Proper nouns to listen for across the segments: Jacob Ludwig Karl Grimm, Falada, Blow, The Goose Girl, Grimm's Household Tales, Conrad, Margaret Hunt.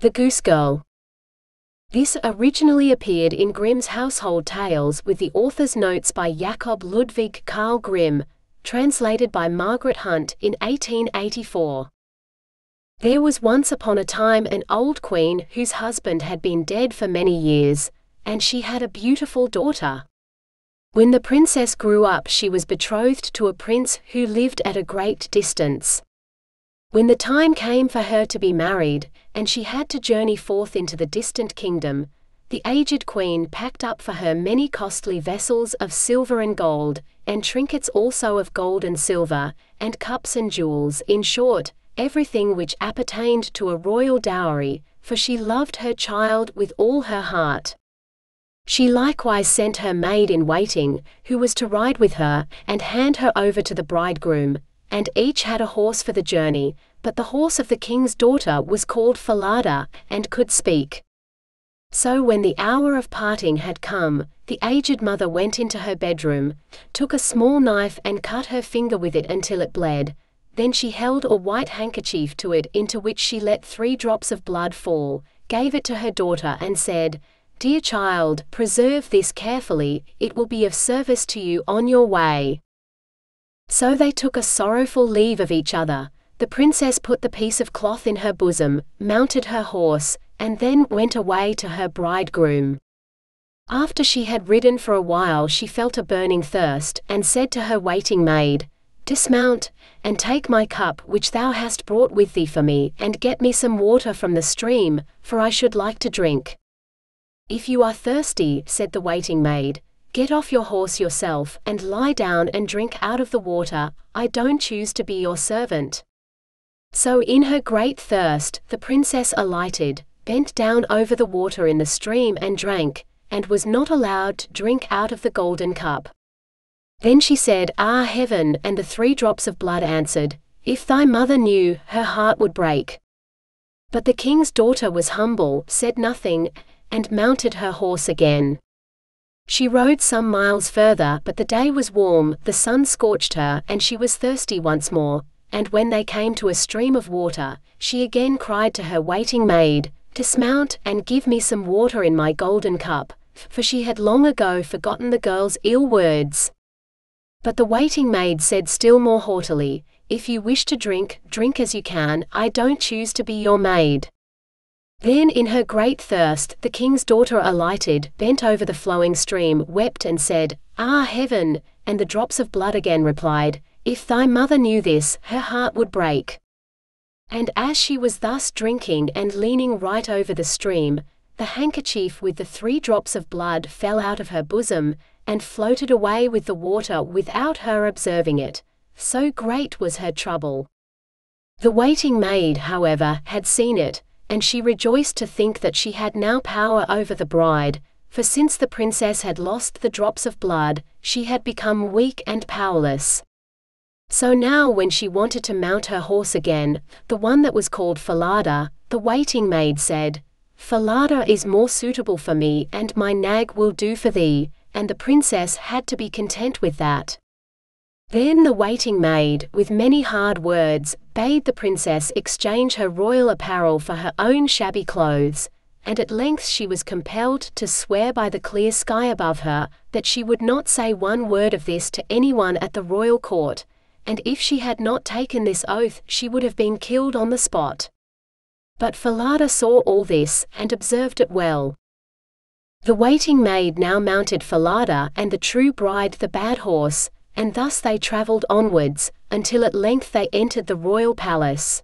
The Goose Girl. This originally appeared in Grimm's Household Tales with the author's notes by Jacob Ludwig Karl Grimm, translated by Margaret Hunt in 1884. There was once upon a time an old queen whose husband had been dead for many years, and she had a beautiful daughter. When the princess grew up, she was betrothed to a prince who lived at a great distance. When the time came for her to be married, and she had to journey forth into the distant kingdom, the aged queen packed up for her many costly vessels of silver and gold, and trinkets also of gold and silver, and cups and jewels, in short, everything which appertained to a royal dowry, for she loved her child with all her heart. She likewise sent her maid-in-waiting, who was to ride with her, and hand her over to the bridegroom, and each had a horse for the journey, but the horse of the king's daughter was called Falada, and could speak. So when the hour of parting had come, the aged mother went into her bedroom, took a small knife and cut her finger with it until it bled, then she held a white handkerchief to it into which she let 3 drops of blood fall, gave it to her daughter and said, "Dear child, preserve this carefully, it will be of service to you on your way." So they took a sorrowful leave of each other. The princess put the piece of cloth in her bosom, mounted her horse, and then went away to her bridegroom. After she had ridden for a while, she felt a burning thirst, and said to her waiting maid, "Dismount, and take my cup which thou hast brought with thee for me, and get me some water from the stream, for I should like to drink." "If you are thirsty," said the waiting maid, "get off your horse yourself, and lie down and drink out of the water. I don't choose to be your servant." So in her great thirst, the princess alighted, bent down over the water in the stream and drank, and was not allowed to drink out of the golden cup. Then she said, "Ah, heaven," and the 3 drops of blood answered, "If thy mother knew, her heart would break." But the king's daughter was humble, said nothing, and mounted her horse again. She rode some miles further, but the day was warm, the sun scorched her, and she was thirsty once more, and when they came to a stream of water, she again cried to her waiting maid, "Dismount, and give me some water in my golden cup," for she had long ago forgotten the girl's ill words. But the waiting maid said still more haughtily, "If you wish to drink, drink as you can, I don't choose to be your maid." Then in her great thirst, the king's daughter alighted, bent over the flowing stream, wept and said, "Ah, heaven," and the drops of blood again replied, "If thy mother knew this, her heart would break." And as she was thus drinking and leaning right over the stream, the handkerchief with the 3 drops of blood fell out of her bosom, and floated away with the water without her observing it, so great was her trouble. The waiting maid, however, had seen it, and she rejoiced to think that she had now power over the bride, for since the princess had lost the drops of blood, she had become weak and powerless. So now when she wanted to mount her horse again, the one that was called Falada, the waiting maid said, "Falada is more suitable for me, and my nag will do for thee," and the princess had to be content with that. Then the waiting maid, with many hard words, bade the princess exchange her royal apparel for her own shabby clothes, and at length she was compelled to swear by the clear sky above her that she would not say one word of this to anyone at the royal court, and if she had not taken this oath she would have been killed on the spot. But Falada saw all this, and observed it well. The waiting maid now mounted Falada and the true bride the bad horse, and thus they travelled onwards, until at length they entered the royal palace.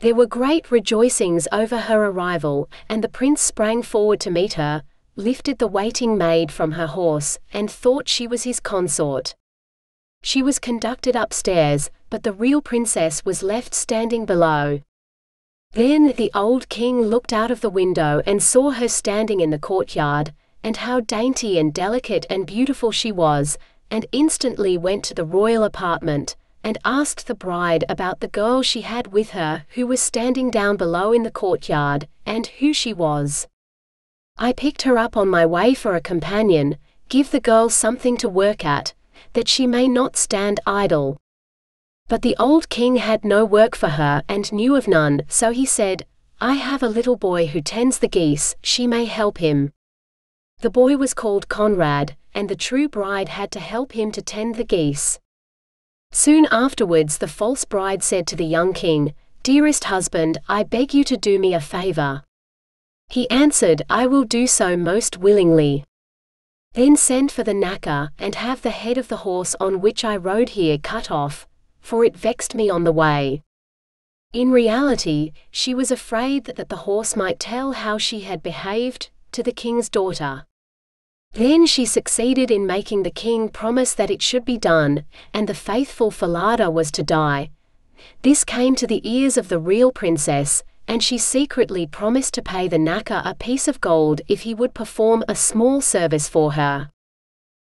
There were great rejoicings over her arrival, and the prince sprang forward to meet her, lifted the waiting maid from her horse, and thought she was his consort. She was conducted upstairs, but the real princess was left standing below. Then the old king looked out of the window and saw her standing in the courtyard, and how dainty and delicate and beautiful she was, and instantly went to the royal apartment, and asked the bride about the girl she had with her who was standing down below in the courtyard, and who she was. "I picked her up on my way for a companion. Give the girl something to work at, that she may not stand idle." But the old king had no work for her and knew of none, so he said, "I have a little boy who tends the geese, she may help him." The boy was called Conrad, and the true bride had to help him to tend the geese. Soon afterwards the false bride said to the young king, "Dearest husband, I beg you to do me a favor." He answered, "I will do so most willingly." "Then send for the knacker, and have the head of the horse on which I rode here cut off, for it vexed me on the way." In reality, she was afraid that the horse might tell how she had behaved to the king's daughter. Then she succeeded in making the king promise that it should be done, and the faithful Falada was to die. This came to the ears of the real princess, and she secretly promised to pay the knacker a piece of gold if he would perform a small service for her.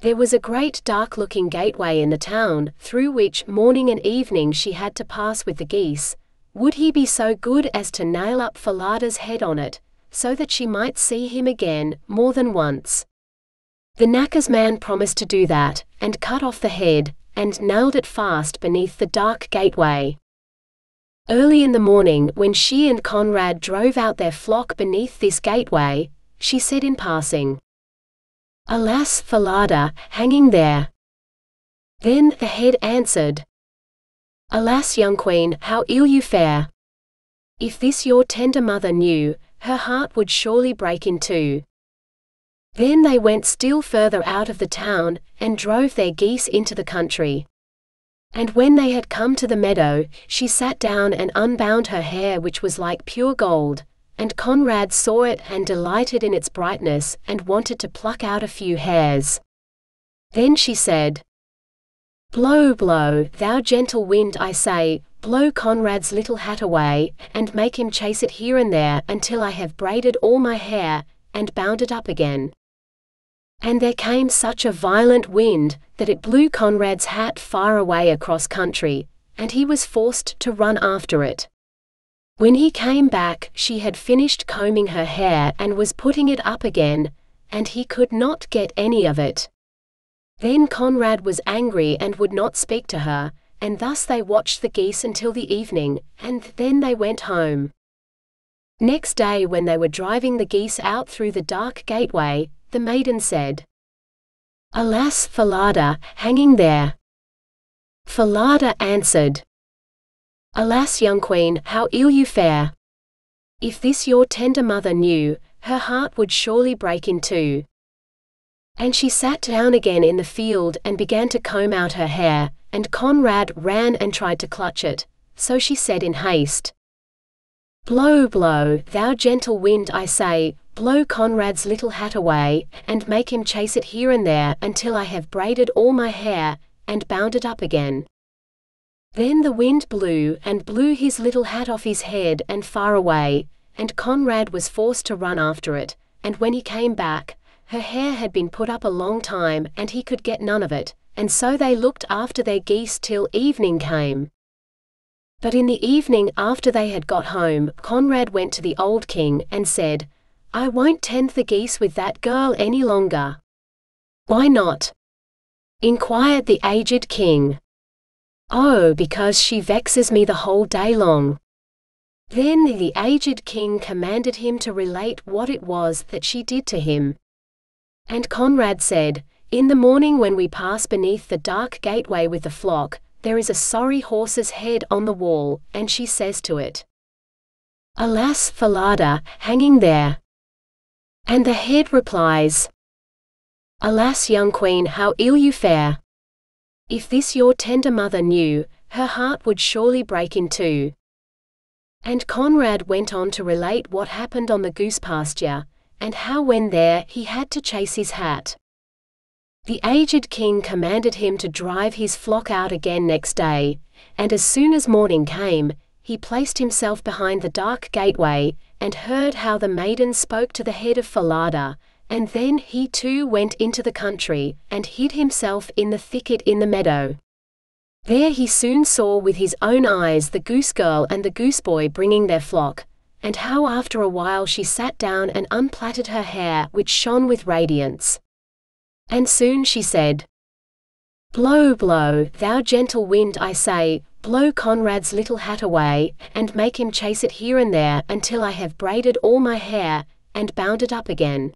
There was a great dark-looking gateway in the town, through which morning and evening she had to pass with the geese. Would he be so good as to nail up Falada's head on it, so that she might see him again more than once? The knacker's man promised to do that, and cut off the head, and nailed it fast beneath the dark gateway. Early in the morning, when she and Conrad drove out their flock beneath this gateway, she said in passing, "Alas, Falada, hanging there." Then the head answered, "Alas, young queen, how ill you fare. If this your tender mother knew, her heart would surely break in two." Then they went still further out of the town, and drove their geese into the country. And when they had come to the meadow, she sat down and unbound her hair, which was like pure gold, and Conrad saw it and delighted in its brightness and wanted to pluck out a few hairs. Then she said, "Blow, blow, thou gentle wind, I say, blow Conrad's little hat away, and make him chase it here and there until I have braided all my hair, and bound it up again." And there came such a violent wind that it blew Conrad's hat far away across country, and he was forced to run after it. When he came back, she had finished combing her hair and was putting it up again, and he could not get any of it. Then Conrad was angry and would not speak to her, and thus they watched the geese until the evening, and then they went home. Next day, when they were driving the geese out through the dark gateway, the maiden said, "Alas, Falada, hanging there." Falada answered, "Alas, young queen, how ill you fare. If this your tender mother knew, her heart would surely break in two." And she sat down again in the field and began to comb out her hair, and Conrad ran and tried to clutch it, so she said in haste, "Blow, blow, thou gentle wind, I say, blow Conrad's little hat away, and make him chase it here and there until I have braided all my hair, and bound it up again." Then the wind blew, and blew his little hat off his head and far away, and Conrad was forced to run after it, and when he came back, her hair had been put up a long time, and he could get none of it, and so they looked after their geese till evening came. But in the evening, after they had got home, Conrad went to the old king and said, "I won't tend the geese with that girl any longer." "Why not?" inquired the aged king. "Oh, because she vexes me the whole day long." Then the aged king commanded him to relate what it was that she did to him. And Conrad said, "In the morning, when we pass beneath the dark gateway with the flock, there is a sorry horse's head on the wall, and she says to it, 'Alas, Falada, hanging there.' And the head replies, 'Alas, young queen, how ill you fare. If this your tender mother knew, her heart would surely break in two.'" And Conrad went on to relate what happened on the goose pasture, and how when there he had to chase his hat. The aged king commanded him to drive his flock out again next day, and as soon as morning came, he placed himself behind the dark gateway, and heard how the maiden spoke to the head of Falada, and then he too went into the country, and hid himself in the thicket in the meadow. There he soon saw with his own eyes the goose girl and the goose boy bringing their flock, and how after a while she sat down and unplaited her hair, which shone with radiance. And soon she said, "Blow, blow, thou gentle wind, I say, Blow Conrad's little hat away, and make him chase it here and there, until I have braided all my hair, and bound it up again."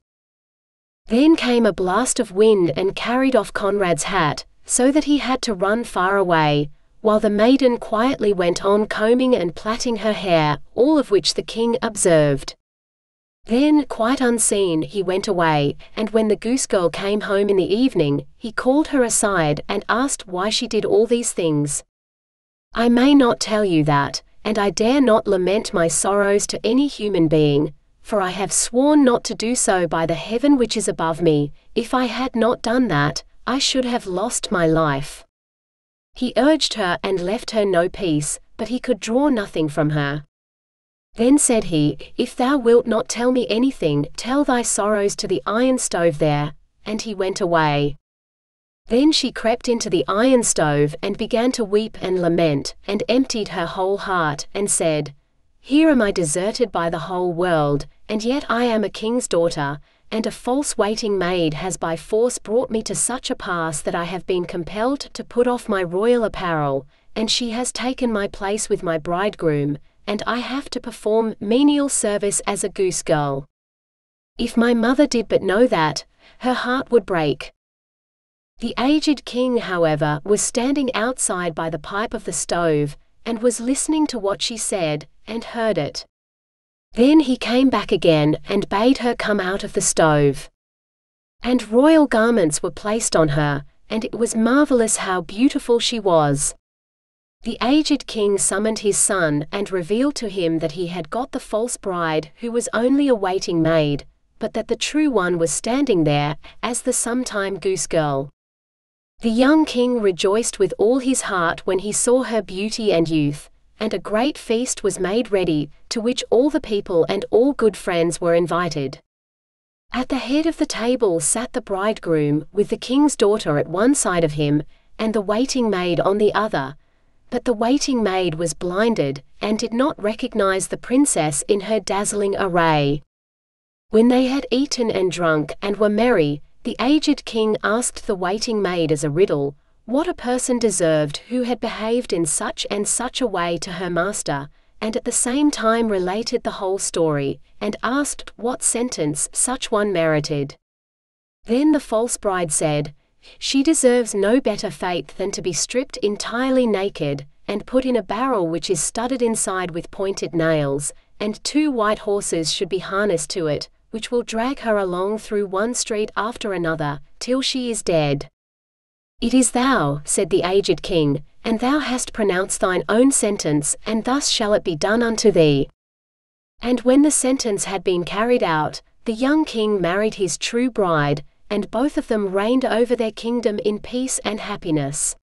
Then came a blast of wind and carried off Conrad's hat, so that he had to run far away, while the maiden quietly went on combing and plaiting her hair, all of which the king observed. Then, quite unseen, he went away, and when the goose girl came home in the evening, he called her aside and asked why she did all these things. "I may not tell you that, and I dare not lament my sorrows to any human being, for I have sworn not to do so by the heaven which is above me. If I had not done that, I should have lost my life." He urged her and left her no peace, but he could draw nothing from her. Then said he, "If thou wilt not tell me anything, tell thy sorrows to the iron stove there," and he went away. Then she crept into the iron stove and began to weep and lament, and emptied her whole heart, and said, "Here am I deserted by the whole world, and yet I am a king's daughter, and a false waiting maid has by force brought me to such a pass that I have been compelled to put off my royal apparel, and she has taken my place with my bridegroom, and I have to perform menial service as a goose girl. If my mother did but know that, her heart would break." The aged king, however, was standing outside by the pipe of the stove, and was listening to what she said, and heard it. Then he came back again, and bade her come out of the stove. And royal garments were placed on her, and it was marvelous how beautiful she was. The aged king summoned his son, and revealed to him that he had got the false bride, who was only a waiting maid, but that the true one was standing there, as the sometime goose girl. The young king rejoiced with all his heart when he saw her beauty and youth, and a great feast was made ready, to which all the people and all good friends were invited. At the head of the table sat the bridegroom, with the king's daughter at one side of him, and the waiting maid on the other, but the waiting maid was blinded, and did not recognize the princess in her dazzling array. When they had eaten and drunk and were merry, the aged king asked the waiting maid as a riddle, what a person deserved who had behaved in such and such a way to her master, and at the same time related the whole story, and asked what sentence such one merited. Then the false bride said, "She deserves no better fate than to be stripped entirely naked, and put in a barrel which is studded inside with pointed nails, and 2 white horses should be harnessed to it, which will drag her along through one street after another, till she is dead." "It is thou," said the aged king, "and thou hast pronounced thine own sentence, and thus shall it be done unto thee." And when the sentence had been carried out, the young king married his true bride, and both of them reigned over their kingdom in peace and happiness.